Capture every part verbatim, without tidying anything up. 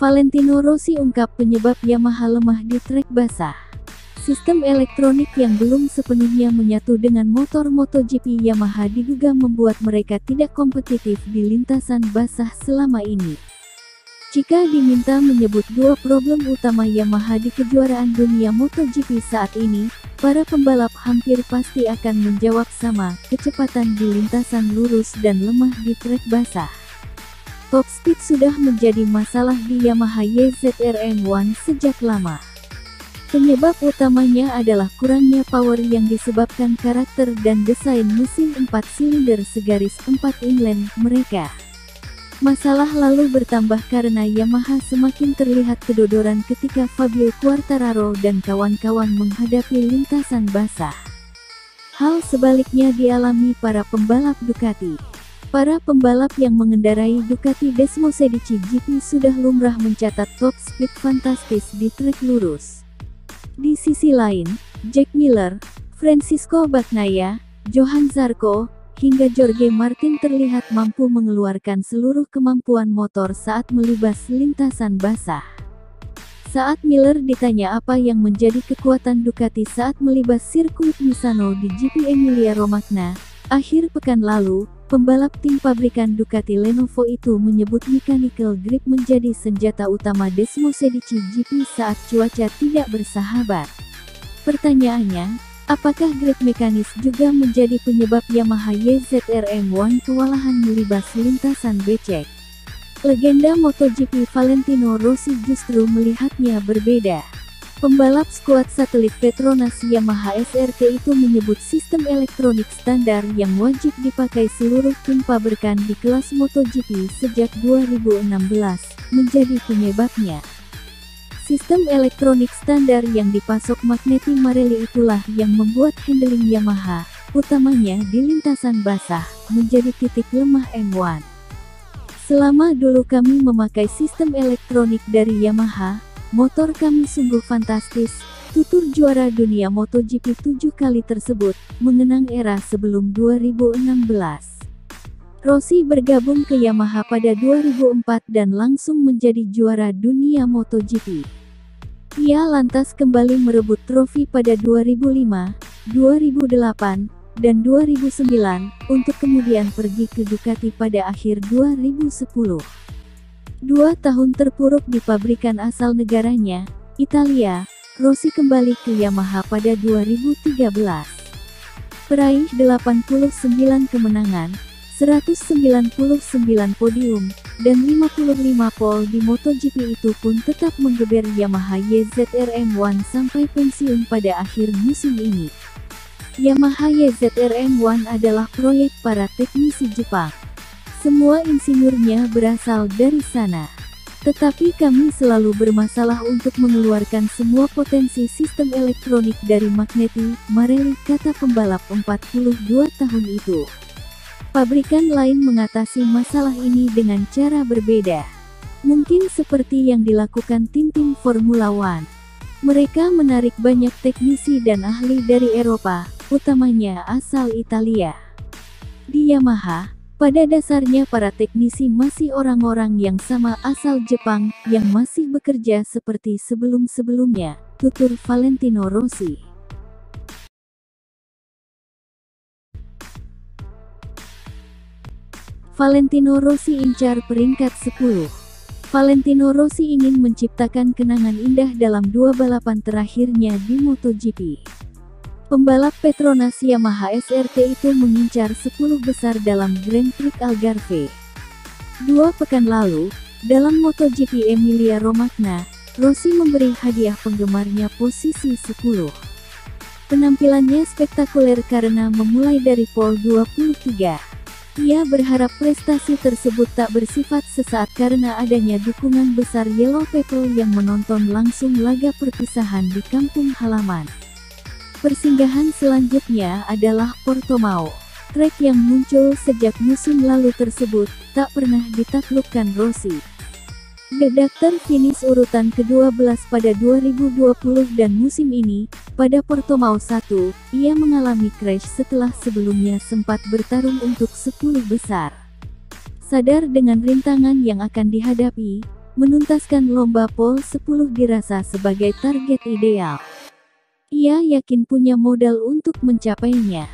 Valentino Rossi ungkap penyebab Yamaha lemah di trek basah. Sistem elektronik yang belum sepenuhnya menyatu dengan motor MotoGP Yamaha diduga membuat mereka tidak kompetitif di lintasan basah selama ini. Jika diminta menyebut dua problem utama Yamaha di kejuaraan dunia MotoGP saat ini, para pembalap hampir pasti akan menjawab sama, kecepatan di lintasan lurus dan lemah di trek basah. Top speed sudah menjadi masalah di Yamaha Y Z R M satu sejak lama. Penyebab utamanya adalah kurangnya power yang disebabkan karakter dan desain mesin empat silinder segaris empat inline mereka. Masalah lalu bertambah karena Yamaha semakin terlihat kedodoran ketika Fabio Quartararo dan kawan-kawan menghadapi lintasan basah. Hal sebaliknya dialami para pembalap Ducati. Para pembalap yang mengendarai Ducati Desmosedici G P sudah lumrah mencatat top speed fantastis di trek lurus. Di sisi lain, Jack Miller, Francisco Bagnaia, Johan Zarco, hingga Jorge Martin terlihat mampu mengeluarkan seluruh kemampuan motor saat melibas lintasan basah. Saat Miller ditanya apa yang menjadi kekuatan Ducati saat melibas sirkuit Misano di G P Emilia Romagna akhir pekan lalu, pembalap tim pabrikan Ducati Lenovo itu menyebut mechanical grip menjadi senjata utama Desmosedici G P saat cuaca tidak bersahabat. Pertanyaannya, apakah grip mekanis juga menjadi penyebab Yamaha Y Z R M satu kewalahan melibas lintasan becek? Legenda MotoGP Valentino Rossi justru melihatnya berbeda. Pembalap skuad satelit Petronas Yamaha S R T itu menyebut sistem elektronik standar yang wajib dipakai seluruh tim pabrikan di kelas MotoGP sejak dua ribu enam belas, menjadi penyebabnya. Sistem elektronik standar yang dipasok Magneti Marelli itulah yang membuat handling Yamaha, utamanya di lintasan basah, menjadi titik lemah M satu. Selama dulu kami memakai sistem elektronik dari Yamaha, motor kami sungguh fantastis, tutur juara dunia MotoGP tujuh kali tersebut, mengenang era sebelum dua ribu enam belas. Rossi bergabung ke Yamaha pada dua ribu empat dan langsung menjadi juara dunia MotoGP. Ia lantas kembali merebut trofi pada dua ribu lima, dua ribu delapan, dan dua ribu sembilan, untuk kemudian pergi ke Ducati pada akhir dua ribu sepuluh. Dua tahun terpuruk di pabrikan asal negaranya, Italia, Rossi kembali ke Yamaha pada dua ribu tiga belas. Peraih delapan puluh sembilan kemenangan, seratus sembilan puluh sembilan podium, dan lima puluh lima pole di MotoGP itu pun tetap menggeber Yamaha Y Z R M satu sampai pensiun pada akhir musim ini. Yamaha Y Z R M satu adalah proyek para teknisi Jepang. Semua insinyurnya berasal dari sana. Tetapi kami selalu bermasalah untuk mengeluarkan semua potensi sistem elektronik dari Magneti Marelli, kata pembalap empat puluh dua tahun itu. Pabrikan lain mengatasi masalah ini dengan cara berbeda. Mungkin seperti yang dilakukan tim-tim Formula One. Mereka menarik banyak teknisi dan ahli dari Eropa, utamanya asal Italia. Di Yamaha, pada dasarnya para teknisi masih orang-orang yang sama asal Jepang, yang masih bekerja seperti sebelum-sebelumnya, tutur Valentino Rossi. Valentino Rossi incar peringkat sepuluh. Valentino Rossi ingin menciptakan kenangan indah dalam dua balapan terakhirnya di MotoGP. Pembalap Petronas Yamaha S R T itu mengincar sepuluh besar dalam Grand Prix Algarve. Dua pekan lalu, dalam MotoGP Emilia Romagna, Rossi memberi hadiah penggemarnya posisi sepuluh. Penampilannya spektakuler karena memulai dari pole dua puluh tiga. Ia berharap prestasi tersebut tak bersifat sesaat karena adanya dukungan besar Yellow People yang menonton langsung laga perpisahan di kampung halaman. Persinggahan selanjutnya adalah Portimao. Trek yang muncul sejak musim lalu tersebut tak pernah ditaklukkan Rossi. The Doctor finish urutan ke dua belas pada dua ribu dua puluh dan musim ini, pada Portimao satu, ia mengalami crash setelah sebelumnya sempat bertarung untuk sepuluh besar. Sadar dengan rintangan yang akan dihadapi, Menuntaskan lomba pole sepuluh dirasa sebagai target ideal. Ia yakin punya modal untuk mencapainya.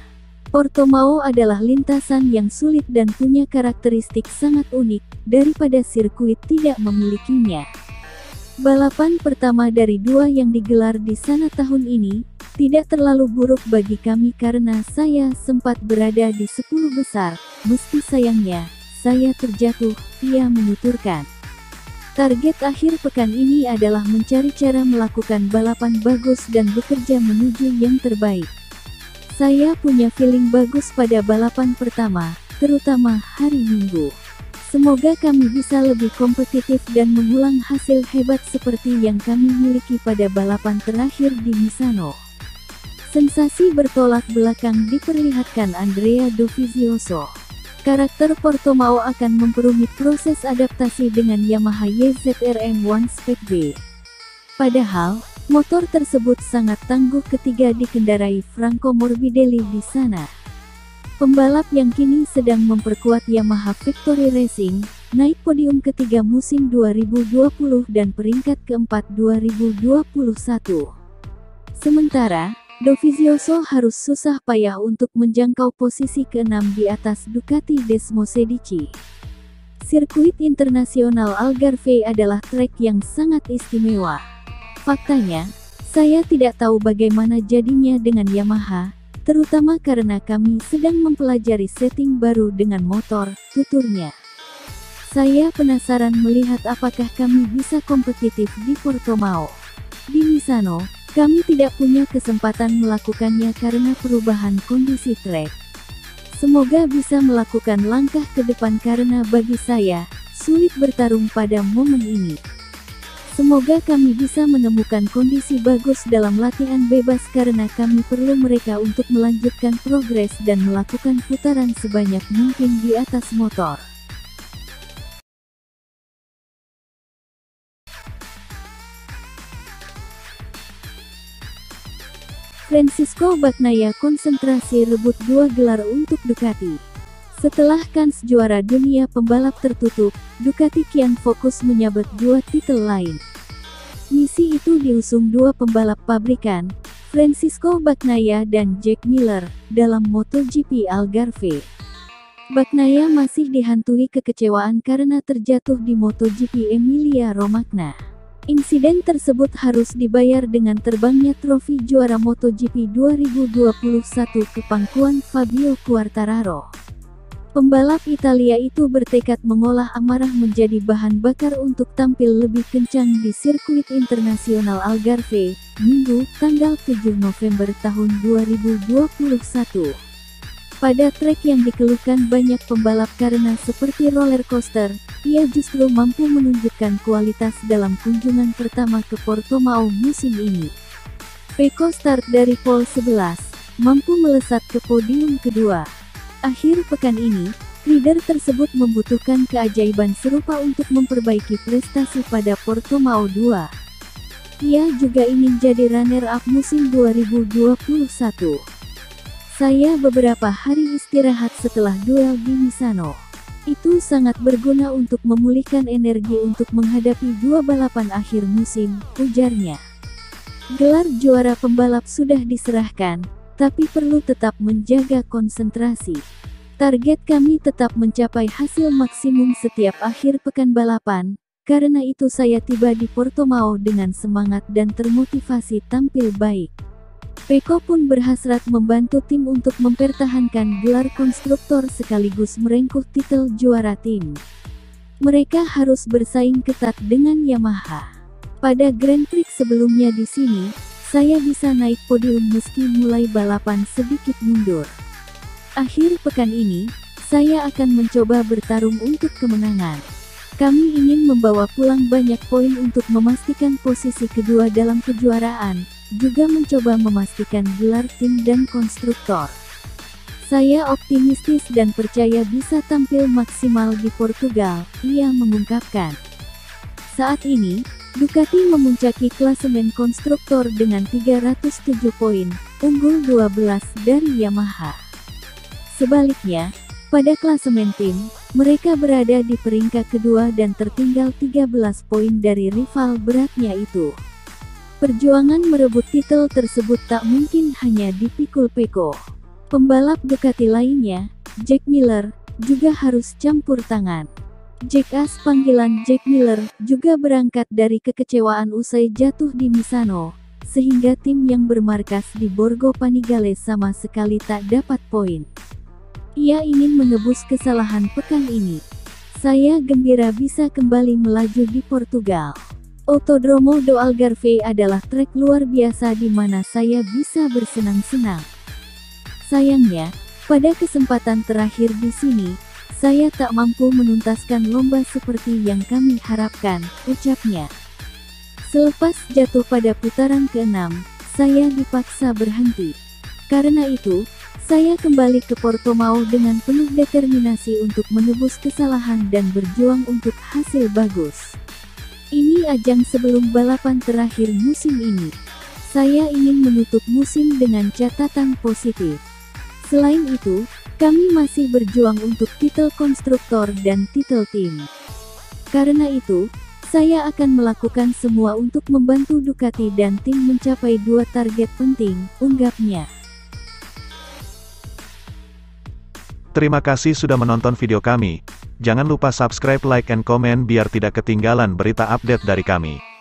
Portimao adalah lintasan yang sulit dan punya karakteristik sangat unik, daripada sirkuit tidak memilikinya. Balapan pertama dari dua yang digelar di sana tahun ini, tidak terlalu buruk bagi kami karena saya sempat berada di sepuluh besar, meski sayangnya, saya terjatuh, ia menuturkan. Target akhir pekan ini adalah mencari cara melakukan balapan bagus dan bekerja menuju yang terbaik. Saya punya feeling bagus pada balapan pertama, terutama hari Minggu. Semoga kami bisa lebih kompetitif dan mengulang hasil hebat seperti yang kami miliki pada balapan terakhir di Misano. Sensasi bertolak belakang diperlihatkan Andrea Dovizioso. Karakter Portimao akan memperumit proses adaptasi dengan Yamaha Y Z R M satu spek B. Padahal, motor tersebut sangat tangguh ketika dikendarai Franco Morbidelli di sana. Pembalap yang kini sedang memperkuat Yamaha Factory Racing, naik podium ketiga musim dua ribu dua puluh dan peringkat keempat dua ribu dua puluh satu. Sementara, Dovizioso harus susah payah untuk menjangkau posisi keenam di atas Ducati Desmosedici. Sirkuit Internasional Algarve adalah trek yang sangat istimewa. Faktanya, saya tidak tahu bagaimana jadinya dengan Yamaha, terutama karena kami sedang mempelajari setting baru dengan motor, tuturnya. Saya penasaran melihat apakah kami bisa kompetitif di Portimao. Di Misano, kami tidak punya kesempatan melakukannya karena perubahan kondisi trek. Semoga bisa melakukan langkah ke depan karena bagi saya, sulit bertarung pada momen ini. Semoga kami bisa menemukan kondisi bagus dalam latihan bebas karena kami perlu mereka untuk melanjutkan progres dan melakukan putaran sebanyak mungkin di atas motor. Francisco Bagnaia konsentrasi rebut dua gelar untuk Ducati. Setelah kans juara dunia pembalap tertutup, Ducati kian fokus menyabet dua titel lain. Misi itu diusung dua pembalap pabrikan, Francisco Bagnaia dan Jack Miller, dalam MotoGP Algarve. Bagnaia masih dihantui kekecewaan karena terjatuh di MotoGP Emilia Romagna. Insiden tersebut harus dibayar dengan terbangnya trofi juara MotoGP dua ribu dua puluh satu ke pangkuan Fabio Quartararo. Pembalap Italia itu bertekad mengolah amarah menjadi bahan bakar untuk tampil lebih kencang di sirkuit internasional Algarve, Minggu, tanggal tujuh November tahun dua ribu dua puluh satu. Pada trek yang dikeluhkan banyak pembalap karena seperti roller coaster, ia justru mampu menunjukkan kualitas dalam kunjungan pertama ke Portimao musim ini. Peko start dari pole sebelas, mampu melesat ke podium kedua. Akhir pekan ini, rider tersebut membutuhkan keajaiban serupa untuk memperbaiki prestasi pada Portimao dua. Ia juga ingin jadi runner-up musim dua ribu dua puluh satu. Saya beberapa hari istirahat setelah duel di Misano. Itu sangat berguna untuk memulihkan energi untuk menghadapi dua balapan akhir musim, ujarnya. Gelar juara pembalap sudah diserahkan, tapi perlu tetap menjaga konsentrasi. Target kami tetap mencapai hasil maksimum setiap akhir pekan balapan, karena itu saya tiba di Portimao dengan semangat dan termotivasi tampil baik. Peko pun berhasrat membantu tim untuk mempertahankan gelar konstruktor sekaligus merengkuh titel juara tim. Mereka harus bersaing ketat dengan Yamaha. Pada Grand Prix sebelumnya di sini, saya bisa naik podium meski mulai balapan sedikit mundur. Akhir pekan ini, saya akan mencoba bertarung untuk kemenangan. Kami ingin membawa pulang banyak poin untuk memastikan posisi kedua dalam kejuaraan, juga mencoba memastikan gelar tim dan konstruktor. Saya optimistis dan percaya bisa tampil maksimal di Portugal, ia mengungkapkan. Saat ini, Ducati memuncaki klasemen konstruktor dengan tiga ratus tujuh poin, unggul dua belas dari Yamaha. Sebaliknya, Pada klasemen tim, mereka berada di peringkat kedua dan tertinggal tiga belas poin dari rival beratnya itu. Perjuangan merebut titel tersebut tak mungkin hanya dipikul peko. Pembalap Ducati lainnya, Jack Miller, juga harus campur tangan. Jack As panggilan Jack Miller juga berangkat dari kekecewaan usai jatuh di Misano, sehingga tim yang bermarkas di Borgo Panigale sama sekali tak dapat poin. Ia ingin menebus kesalahan pekan ini. Saya gembira bisa kembali melaju di Portugal. Autodromo do Algarve adalah trek luar biasa di mana saya bisa bersenang-senang. Sayangnya, pada kesempatan terakhir di sini, saya tak mampu menuntaskan lomba seperti yang kami harapkan, ucapnya. Selepas jatuh pada putaran keenam, saya dipaksa berhenti. Karena itu, saya kembali ke Portimao dengan penuh determinasi untuk menebus kesalahan dan berjuang untuk hasil bagus. Ini ajang sebelum balapan terakhir musim ini. Saya ingin menutup musim dengan catatan positif. Selain itu, kami masih berjuang untuk titel konstruktor dan titel tim. Karena itu, saya akan melakukan semua untuk membantu Ducati dan tim mencapai dua target penting, unggapnya. Terima kasih sudah menonton video kami. Jangan lupa subscribe, like, and comment biar tidak ketinggalan berita update dari kami.